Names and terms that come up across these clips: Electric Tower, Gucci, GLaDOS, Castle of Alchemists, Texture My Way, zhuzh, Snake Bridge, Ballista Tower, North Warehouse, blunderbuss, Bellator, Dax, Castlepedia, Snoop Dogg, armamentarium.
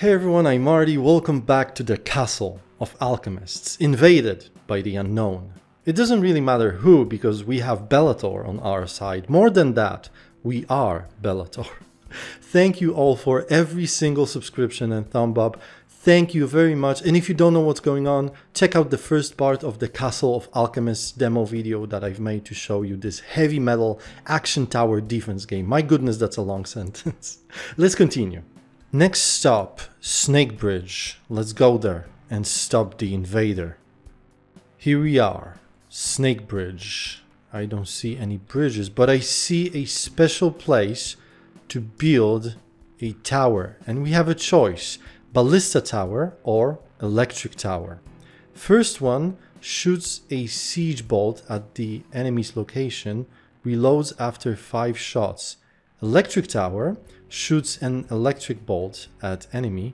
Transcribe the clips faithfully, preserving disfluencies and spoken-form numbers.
Hey everyone, I'm Marty, welcome back to the Castle of Alchemists, invaded by the unknown. It doesn't really matter who, because we have Bellator on our side. More than that, we are Bellator. Thank you all for every single subscription and thumb up. Thank you very much, and if you don't know what's going on, check out the first part of the Castle of Alchemists demo video that I've made to show you this heavy metal action tower defense game. My goodness, that's a long sentence. Let's continue. Next stop, Snake Bridge. Let's go there and stop the invader. Here we are, Snake Bridge. I don't see any bridges, but I see a special place to build a tower. And we have a choice, Ballista Tower or Electric Tower. First one shoots a siege bolt at the enemy's location, reloads after five shots. Electric Tower shoots an electric bolt at enemy.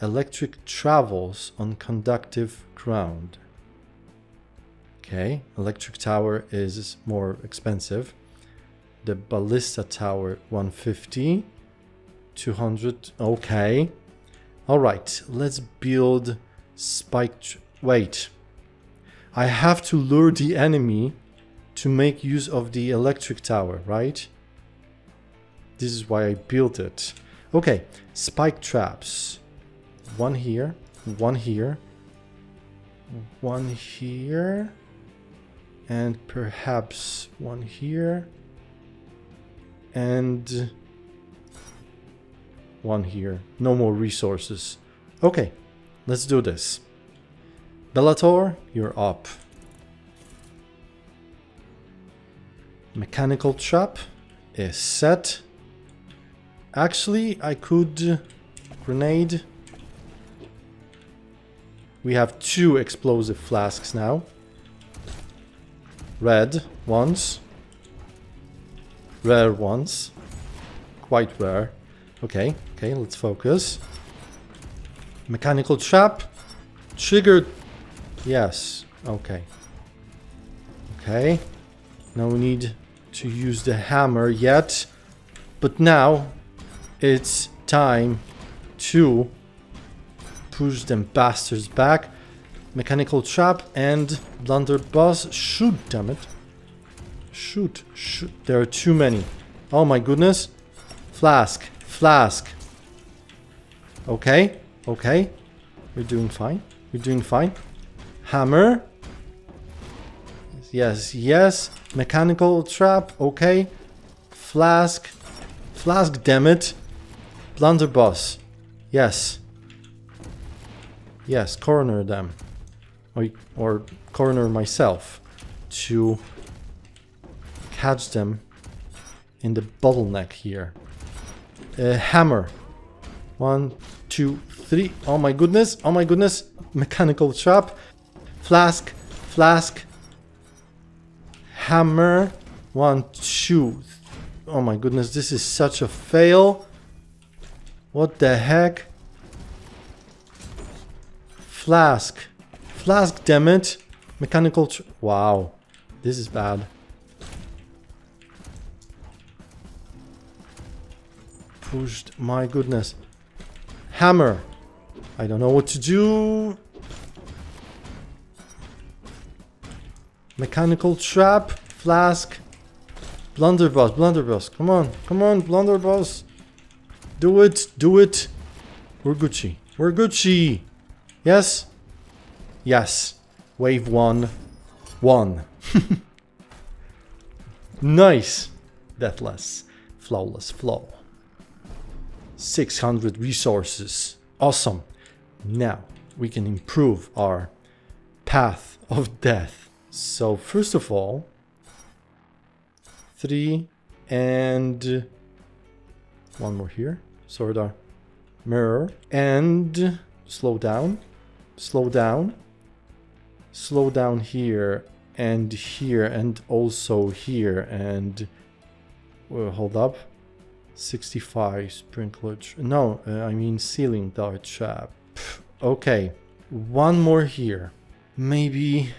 Electric travels on conductive ground. Okay, Electric Tower is more expensive. The Ballista Tower one fifty, two hundred, okay. All right, let's build spike, wait. I have to lure the enemy to make use of the Electric Tower, right? This is why I built it. Okay, spike traps. One here, one here, one here, and perhaps one here, and one here. No more resources. Okay, let's do this. Bellator, you're up. Mechanical trap is set. Actually, I could grenade. We have two explosive flasks now. Red ones. Rare ones. Quite rare. Okay, okay, let's focus. Mechanical trap. Triggered. Yes, okay. Okay. No need to use the hammer yet. But now it's time to push them bastards back. Mechanical trap and blunderbuss. Shoot, damn it. Shoot, shoot. There are too many. Oh my goodness. Flask, flask. Okay, okay. We're doing fine. We're doing fine. Hammer. Yes, yes. Mechanical trap. Okay. Flask. Flask, damn it. Blunderbuss. Yes. Yes, corner them. Or, or corner myself to catch them in the bottleneck here. Uh, hammer. One, two, three. Oh my goodness. Oh my goodness. Mechanical trap. Flask. Flask. Hammer. One, two. Oh my goodness. This is such a fail. What the heck? Flask. Flask, damn it. Mechanical tr- Wow. This is bad. Pushed. My goodness. Hammer. I don't know what to do. Mechanical trap. Flask. Blunderbuss. Blunderbuss. Come on. Come on. Blunderbuss. Do it, do it. We're Gucci. We're Gucci. Yes. Yes. Wave one. One. Nice. Deathless. Flawless flow. six hundred resources. Awesome. Now we can improve our path of death. So first of all, three and one more here. Sordar. Mirror. And slow down. Slow down. Slow down here. And here. And also here. And uh, hold up. sixty-five sprinkler. No, uh, I mean ceiling dart trap. Okay. One more here. Maybe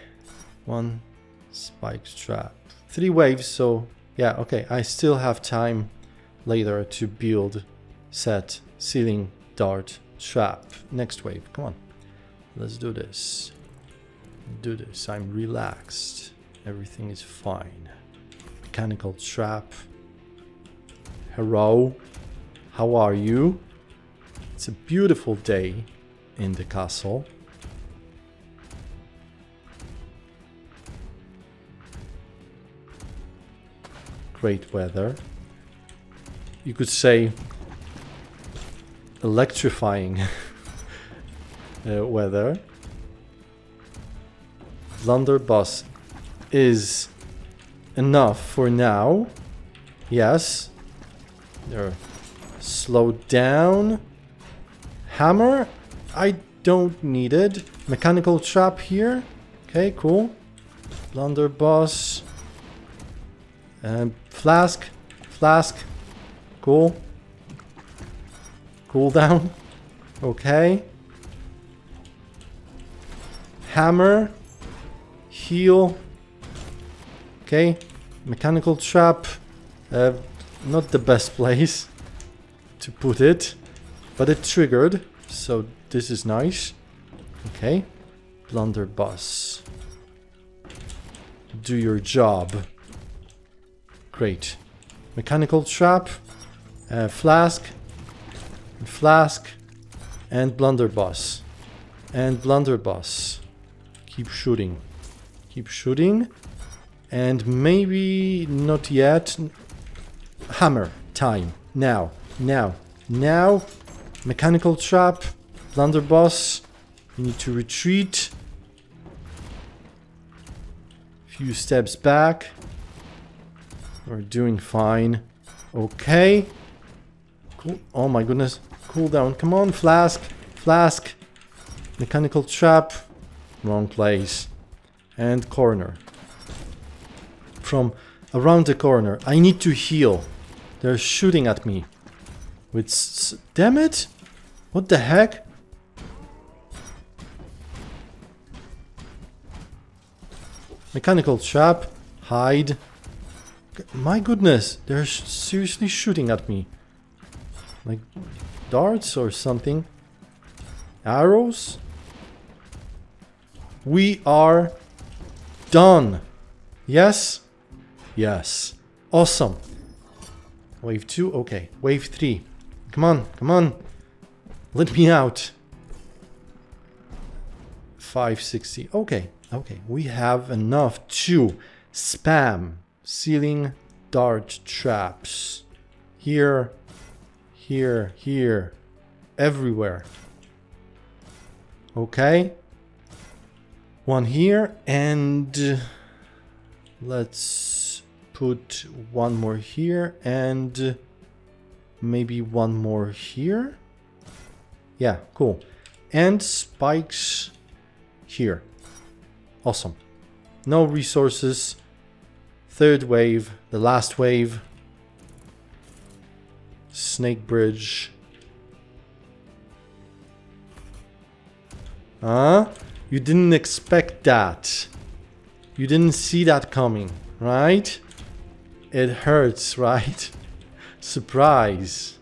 one spike trap. Three waves. So yeah, okay. I still have time later to build set ceiling dart shop. Next wave. Come on. Let's do this. Do this. I'm relaxed. Everything is fine. Mechanical trap. Hello. How are you? It's a beautiful day in the castle. Great weather. You could say electrifying uh, weather. Blunderbuss is enough for now. Yes. There. Slow down. Hammer. I don't need it. Mechanical trap here. Okay, cool. Blunderbuss. Um, flask, flask, cool, cool down, okay, hammer, heal, okay, mechanical trap, uh, not the best place to put it, but it triggered, so this is nice, okay, blunderbuss, do your job. Great. Mechanical trap, uh, flask, flask, and blunderbuss. And blunderbuss. Keep shooting. Keep shooting. And maybe not yet. Hammer. Time. Now. Now. Now. Mechanical trap, blunderbuss. You need to retreat. Few steps back. We're doing fine. Okay. Cool. Oh my goodness. Cool down. Come on, flask. Flask. Mechanical trap. Wrong place. And corner. From around the corner. I need to heal. They're shooting at me. With s- damn it. What the heck? Mechanical trap. Hide. My goodness, they're sh- seriously shooting at me. Like darts or something. Arrows. We are done. Yes? Yes. Awesome. Wave two, okay. Wave three. Come on, come on. Let me out. five sixty. Okay, okay. We have enough to spam. Ceiling dart traps. Here, here, here, everywhere. Okay. One here, and let's put one more here, and maybe one more here. Yeah, cool. And spikes here. Awesome. No resources. Third wave, the last wave. Snake Bridge. Huh? You didn't expect that. You didn't see that coming, right? It hurts, right? Surprise.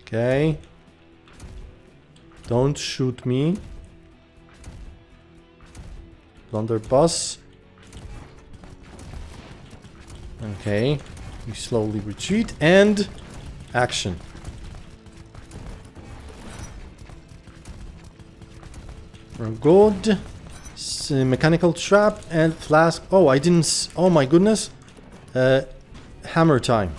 Okay. Don't shoot me. Blunderbuss. Okay, we slowly retreat and action. We're good. S mechanical trap and flask. Oh, I didn't. S oh my goodness. Uh, hammer time.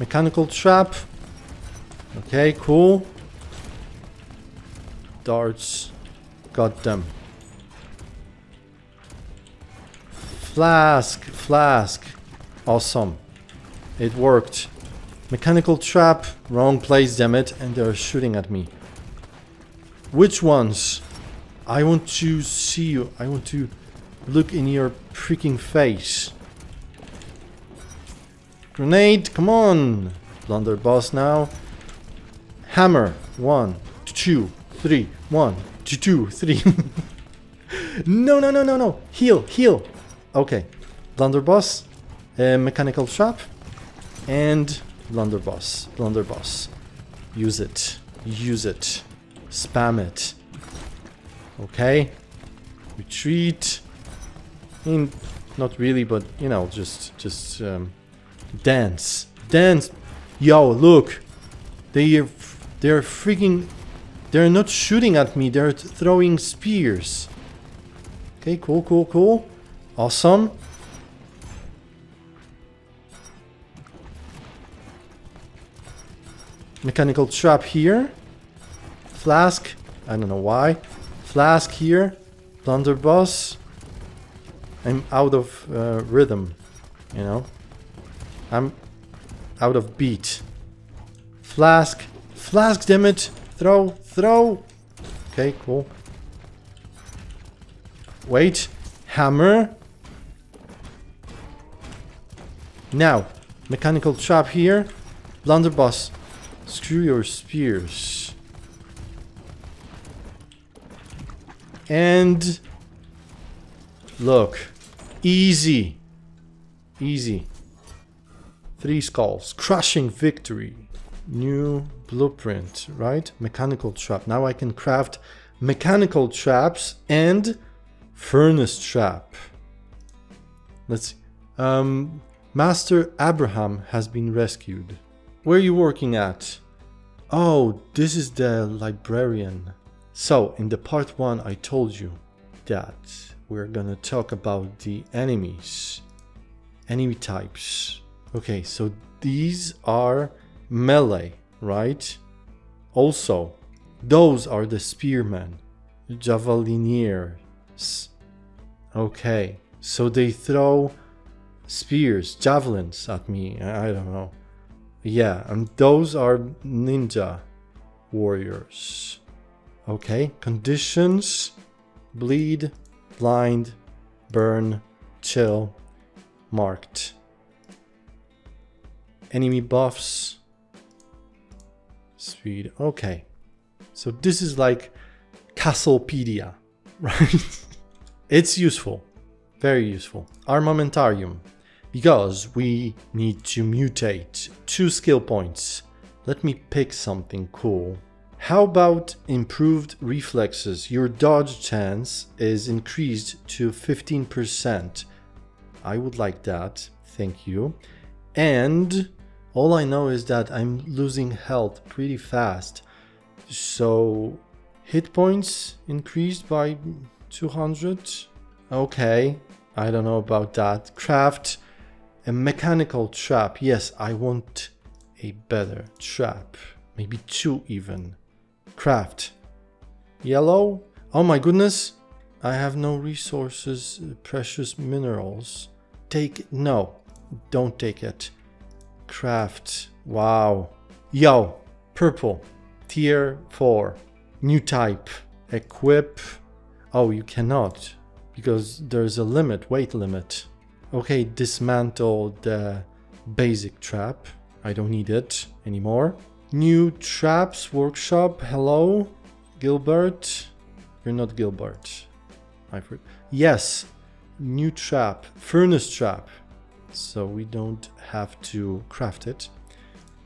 Mechanical trap. Okay, cool. Darts. Got them. Flask, flask. Awesome. It worked. Mechanical trap. Wrong place, damn it. And they're shooting at me. Which ones? I want to see you. I want to look in your freaking face. Grenade, come on. Blunderbuss now. Hammer. One, two, three. One, two, two, three. No, no, no, no, no. Heal, heal. Okay, blunderbuss, uh, mechanical trap, and Blunderbuss, blunderbuss. Use it. Use it. Spam it. Okay. Retreat. I mean, not really, but, you know, just, just, um, dance. Dance! Yo, look! They're, they're freaking... They're not shooting at me, they're throwing spears. Okay, cool, cool, cool. Awesome. Mechanical trap here. Flask. I don't know why. Flask here. Blunderbuss. I'm out of uh, rhythm, you know. I'm out of beat. Flask. Flask, damn it. Throw, throw. Okay, cool. Wait. Hammer. Now. Mechanical trap here. Blunderbuss. Screw your spears. And... Look. Easy. Easy. Three skulls. Crushing victory. New blueprint, right? Mechanical trap. Now I can craft mechanical traps and furnace trap. Let's see. Um, Master Abraham has been rescued. Where are you working at? Oh, this is the librarian. So, in the part one, I told you that we're gonna talk about the enemies. Enemy types. Okay, so these are melee, right? Also, those are the spearmen, javeliniers. Okay, so they throw spears, javelins at me, I don't know. Yeah, and those are ninja warriors. Okay, conditions, bleed, blind, burn, chill, marked. Enemy buffs, speed, okay. So this is like Castlepedia, right? It's useful, very useful. Armamentarium. Because we need to mutate two skill points. Let me pick something cool. How about improved reflexes? Your dodge chance is increased to fifteen percent. I would like that, thank you. And all I know is that I'm losing health pretty fast. So hit points increased by two hundred. Okay, I don't know about that. Craft. A mechanical trap. Yes, I want a better trap. Maybe two even. Craft. Yellow. Oh my goodness. I have no resources. Precious minerals. Take. No. Don't take it. Craft. Wow. Yo. Purple. Tier four. New type. Equip. Oh, you cannot. Because there's a limit. Weight limit. Okay, dismantle the basic trap. I don't need it anymore. New traps workshop. Hello, Gilbert. You're not Gilbert. I've heard. Yes, new trap. Furnace trap. So we don't have to craft it.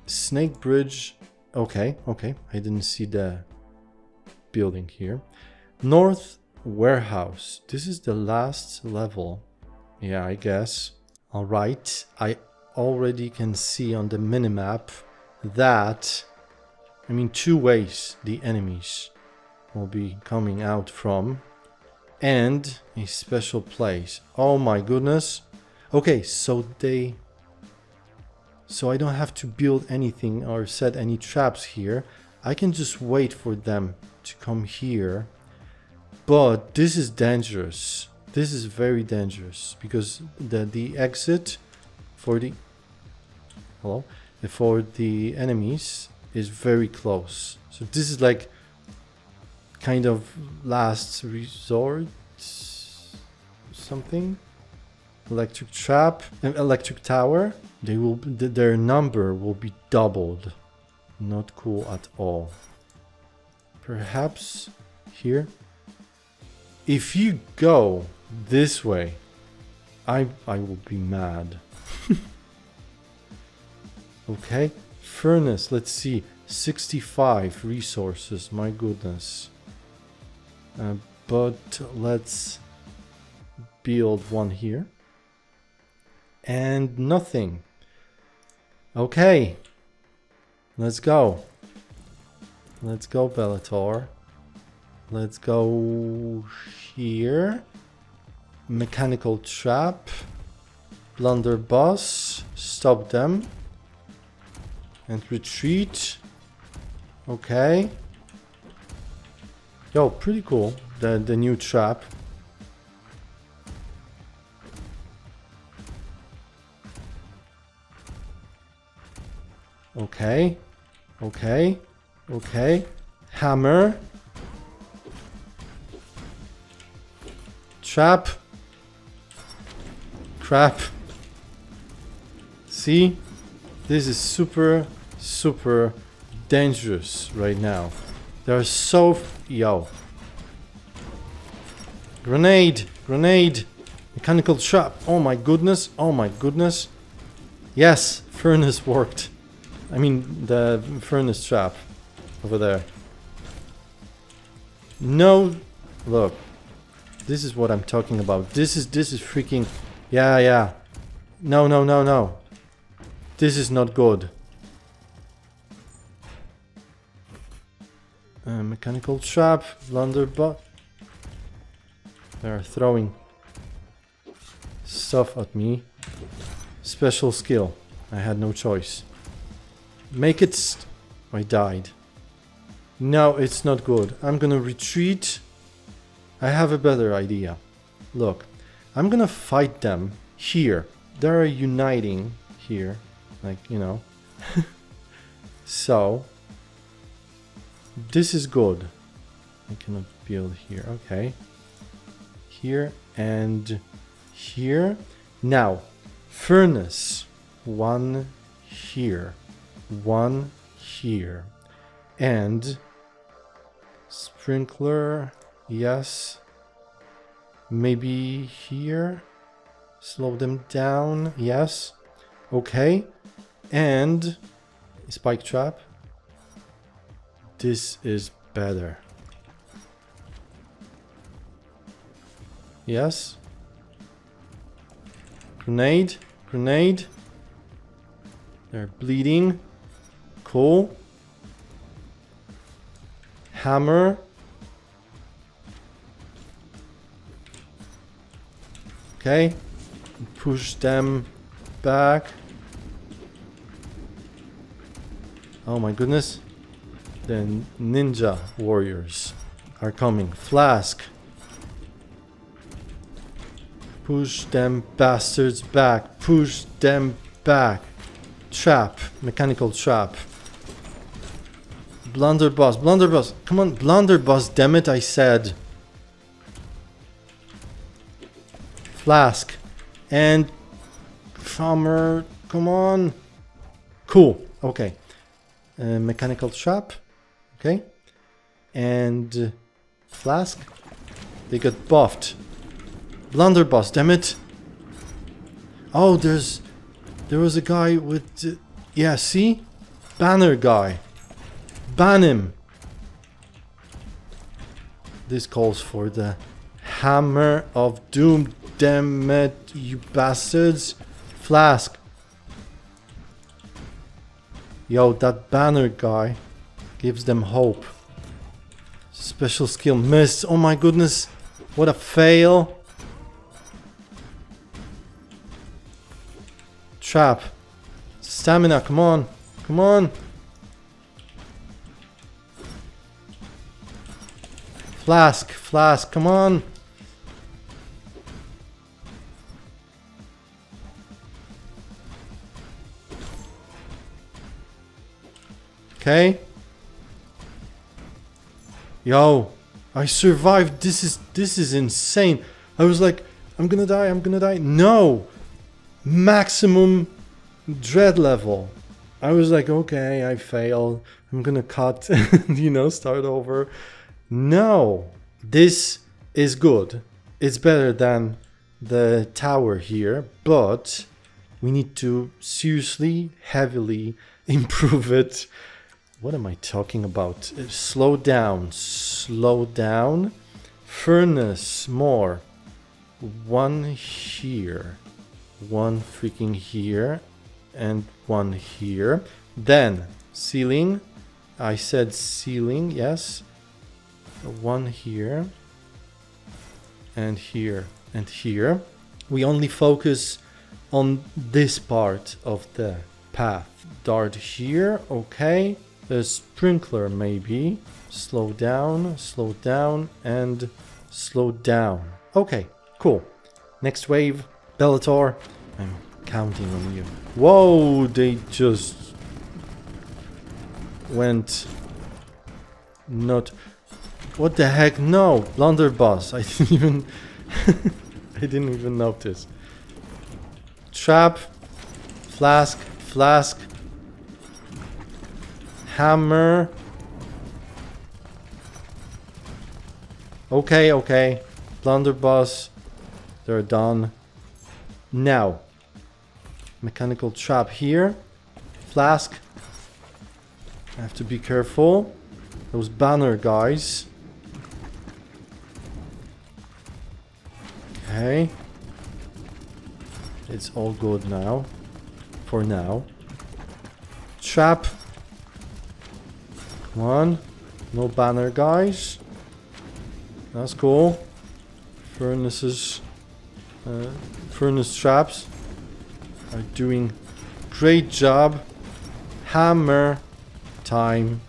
Snake Bridge. Okay, okay. I didn't see the building here. North Warehouse. This is the last level. Yeah, I guess. All right, I already can see on the minimap that, I mean, two ways the enemies will be coming out from, and a special place. Oh my goodness. Okay, so they, so I don't have to build anything or set any traps here. I can just wait for them to come here, but this is dangerous. This is very dangerous because the, the exit for the hello for the enemies is very close. So this is like kind of last resort something. Electric trap, electric tower. They will their number will be doubled. Not cool at all. Perhaps here. If you go this way, I I will be mad. Okay, furnace, let's see, sixty-five resources, my goodness. Uh, but let's build one here. And nothing. Okay, let's go. Let's go, Bellator. Let's go here. Mechanical trap. Blunderbuss. Stop them. And retreat. Okay. Yo, pretty cool. The, the new trap. Okay. Okay. Okay. Hammer. Trap. Crap. See? This is super, super dangerous right now. There are so... F Yo. Grenade. Grenade. Mechanical trap. Oh my goodness. Oh my goodness. Yes. Furnace worked. I mean, the furnace trap. Over there. No. Look. This is what I'm talking about. This is, this is freaking... Yeah, yeah. No, no, no, no. This is not good. Uh, mechanical trap, blunderbuss. They are throwing stuff at me. Special skill. I had no choice. Make it. St I died. No, it's not good. I'm gonna retreat. I have a better idea. Look, I'm gonna fight them here. They are uniting here. Like, you know. So. This is good. I cannot build here. Okay. Here and here. Now. Furnace. One here. One here. And. Sprinkler. Yes. Maybe here. Slow them down. Yes. Okay. And spike trap. This is better. Yes. Grenade. Grenade. They're bleeding. Cool. Hammer. Okay. Push them back. Oh my goodness. The ninja warriors are coming. Flask. Push them bastards back. Push them back. Trap. Mechanical trap. Blunderbuss. Blunderbuss. Come on. Blunderbuss. Damn it, I said. Flask. And Farmer. Come on. Cool. Okay. Uh, mechanical trap. Okay. And uh, flask. They got buffed. Blunderbuss, damn it. Oh, there's... There was a guy with... Uh, yeah, see? Banner guy. Ban him. This calls for the hammer of doom. Damn it, you bastards. Flask. Yo, that banner guy gives them hope. Special skill missed. Oh my goodness. What a fail. Trap. Stamina. Come on. Come on. Flask. Flask. Come on. Okay. Yo, I survived. This is this is insane. I was like, I'm gonna die, I'm gonna die. No! Maximum dread level. I was like, okay, I failed. I'm gonna cut, you know, start over. No, this is good. It's better than the tower here, but We need to seriously, heavily improve it. What am I talking about? Uh, slow down, slow down. Furnace, more. One here. One freaking here. And one here. Then, ceiling. I said ceiling, yes. One here. And here. And here. We only focus on this part of the path. Dart here, okay. A sprinkler maybe. Slow down, slow down, and slow down. Okay, cool. Next wave, Bellator. I'm counting on you. Whoa, they just went not... What the heck? No, blunderbuss. I didn't even... I didn't even notice. Trap, flask, flask, hammer. Okay, okay. Blunderbuss. They're done. Now. Mechanical trap here. Flask. I have to be careful. Those banner guys. Okay. It's all good now. For now. Trap. Come on. No banner guys. That's cool. Furnaces, uh, furnace traps are doing great job. Hammer time.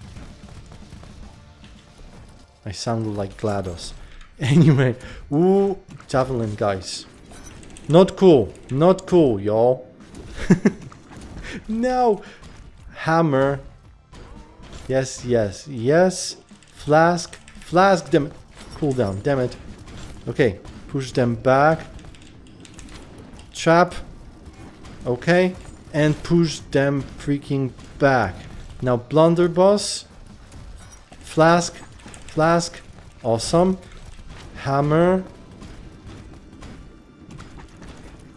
I sounded like GLaDOS. Anyway, ooh, javelin guys. Not cool, not cool, y'all. No, hammer. Yes, yes, yes. Flask, flask them. Cool down, damn it. Okay, push them back. Trap. Okay, and push them freaking back. Now blunderbuss. Flask, flask. Awesome. Hammer.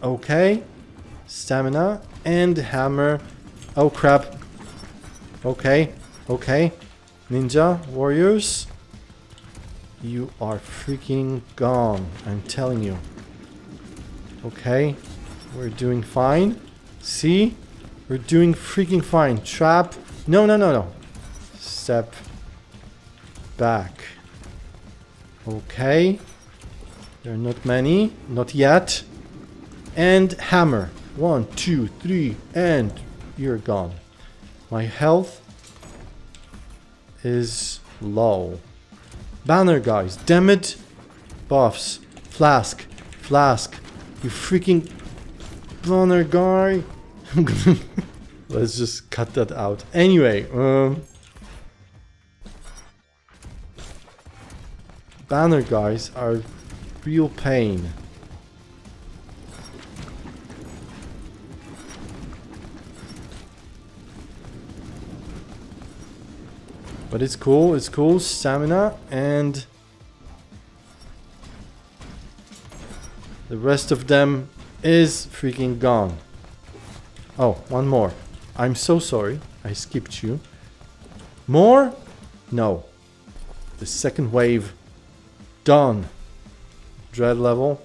Okay. Stamina and hammer. Oh crap. Okay, okay. Ninja warriors. You are freaking gone, I'm telling you. Okay, we're doing fine. See? We're doing freaking fine. Trap. No, no, no, no. Step back. Okay. There are not many. Not yet. And hammer. One, two, three, and you're gone. My health is low. Banner guys, damn it! Buffs, flask, flask, you freaking banner guy! I'm gonna let's just cut that out. Anyway, um, banner guys are real pain. But it's cool, it's cool. Stamina and the rest of them is freaking gone. Oh, one more. I'm so sorry, I skipped you. More? No. The second wave done. Dread level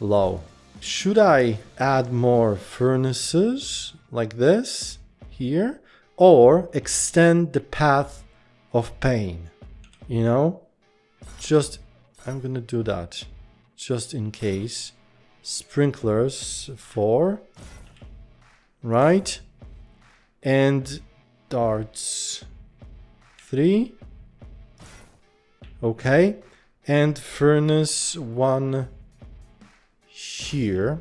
low. Should I add more furnaces like this here or extend the path of pain, you know? Just, I'm gonna do that, just in case. Sprinklers, four, right? And darts, three, okay. And furnace, one here.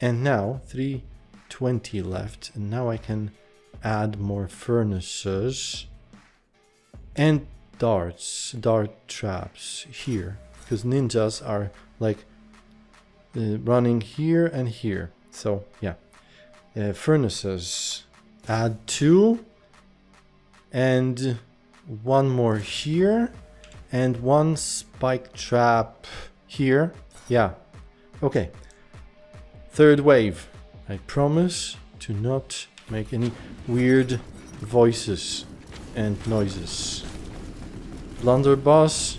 And now, three twenty left. And now I can add more furnaces. And darts, dart traps here, because ninjas are like uh, running here and here. So yeah, uh, furnaces, add two, and one more here, and one spike trap here. Yeah, okay. Third wave, I promise to not make any weird voices and noises. Blunderbuss.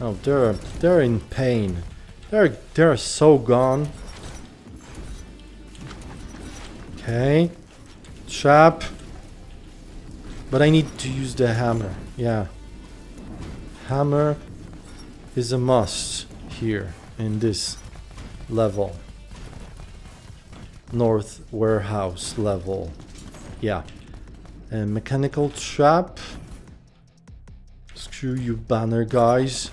Oh, they're they're in pain. They're they're so gone. Okay. Trap. But I need to use the hammer. Yeah. Hammer is a must here in this level. North Warehouse level. Yeah. A mechanical trap. Screw you, banner guys.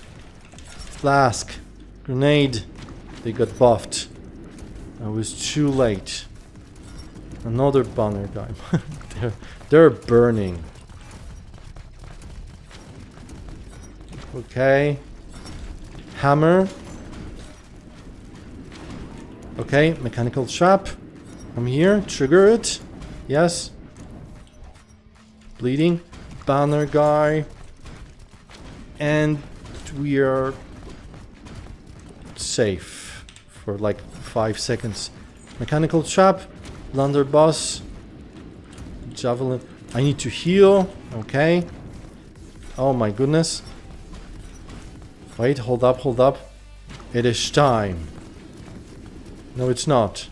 Flask. Grenade. They got buffed. I was too late. Another banner guy. they're, they're burning. Okay. Hammer. Okay, mechanical trap. I'm here. Trigger it. Yes. Bleeding. Banner guy. And we are safe for like five seconds. Mechanical trap. Blunderbuss. Javelin. I need to heal. Okay. Oh my goodness. Wait, hold up, hold up. It is time. No, it's not.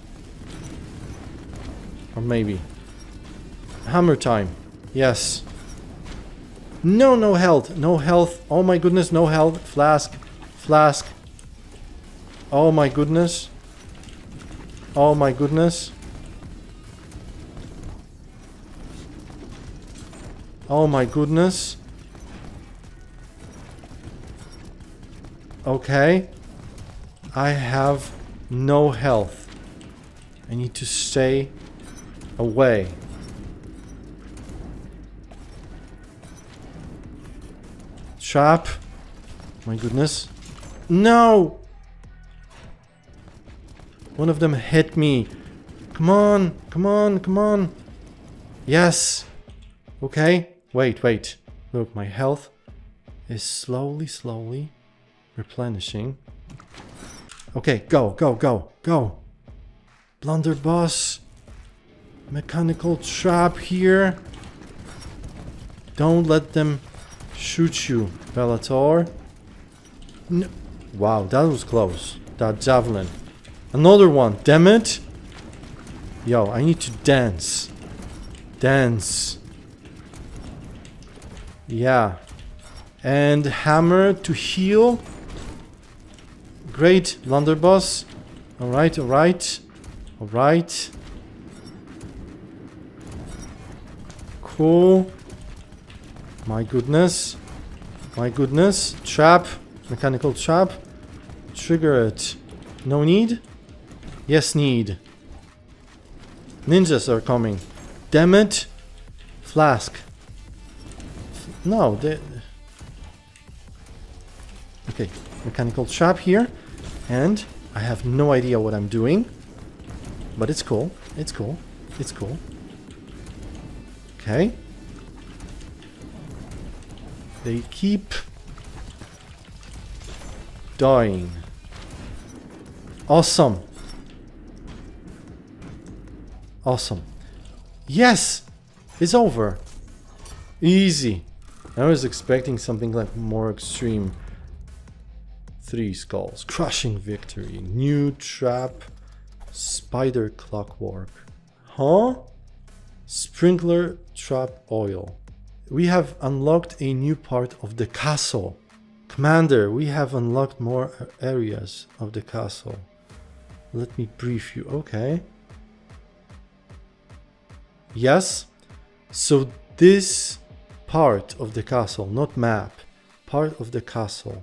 Or maybe. Hammer time. Yes. No, no health. No health. Oh my goodness, no health. Flask. Flask. Oh my goodness. Oh my goodness. Oh my goodness. Okay. I have no health. I need to stay away. Trap. My goodness. No! One of them hit me. Come on, come on, come on. Yes. Okay. Wait, wait. Look, my health is slowly, slowly replenishing. Okay, go, go, go, go. Blunderbuss. Mechanical trap here. Don't let them shoot you, Bellator. No. Wow, that was close. That javelin. Another one, damn it. Yo, I need to dance. Dance. Yeah. And hammer to heal. Great, Blunderbuss. Alright, alright. Alright. Cool. My goodness. My goodness. Trap. Mechanical trap. Trigger it. No need? Yes, need. Ninjas are coming. Damn it. Flask. No, they... Okay. Mechanical trap here. And I have no idea what I'm doing. But it's cool. It's cool. It's cool. Okay. They keep dying. Awesome. Awesome. Yes! It's over. Easy. I was expecting something like more extreme. Three skulls. Crushing victory. New trap. Spider clockwork. Huh? Sprinkler trap oil. We have unlocked a new part of the castle. Commander, we have unlocked more areas of the castle. Let me brief you. Okay. Yes. So this part of the castle, not map, part of the castle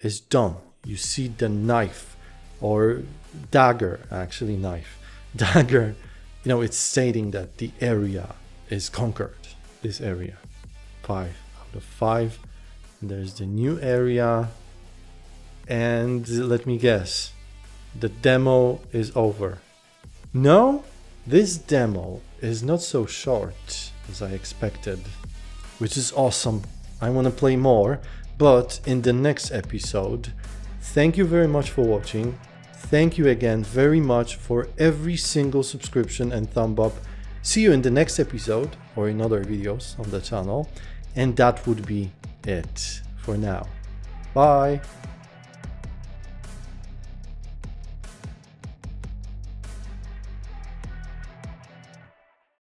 is done. You see the knife or dagger, actually knife, dagger. You know, it's stating that the area is conquered. This area. Five out of five. And there's the new area. And let me guess. The demo is over. No, this demo is not so short as I expected, which is awesome. I want to play more, but in the next episode. Thank you very much for watching. Thank you again very much for every single subscription and thumb up. See you in the next episode or in other videos on the channel. And that would be it for now. Bye.